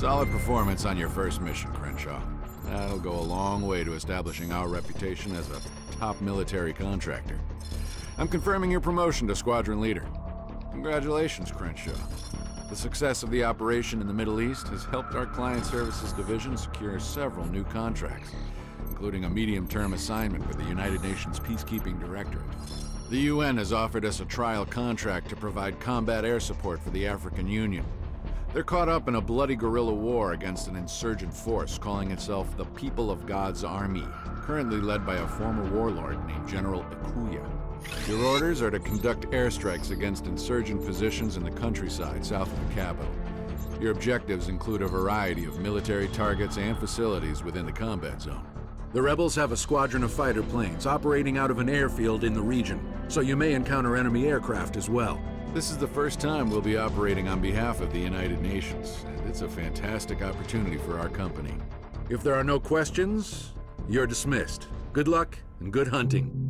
Solid performance on your first mission, Crenshaw. That'll go a long way to establishing our reputation as a top military contractor. I'm confirming your promotion to squadron leader. Congratulations, Crenshaw. The success of the operation in the Middle East has helped our Client Services Division secure several new contracts, including a medium-term assignment with the United Nations Peacekeeping Directorate. The UN has offered us a trial contract to provide combat air support for the African Union. They're caught up in a bloody guerrilla war against an insurgent force calling itself the People of God's Army, currently led by a former warlord named General Akuya. Your orders are to conduct airstrikes against insurgent positions in the countryside south of the capital. Your objectives include a variety of military targets and facilities within the combat zone. The rebels have a squadron of fighter planes operating out of an airfield in the region, so you may encounter enemy aircraft as well. This is the first time we'll be operating on behalf of the United Nations, and it's a fantastic opportunity for our company. If there are no questions, you're dismissed. Good luck and good hunting.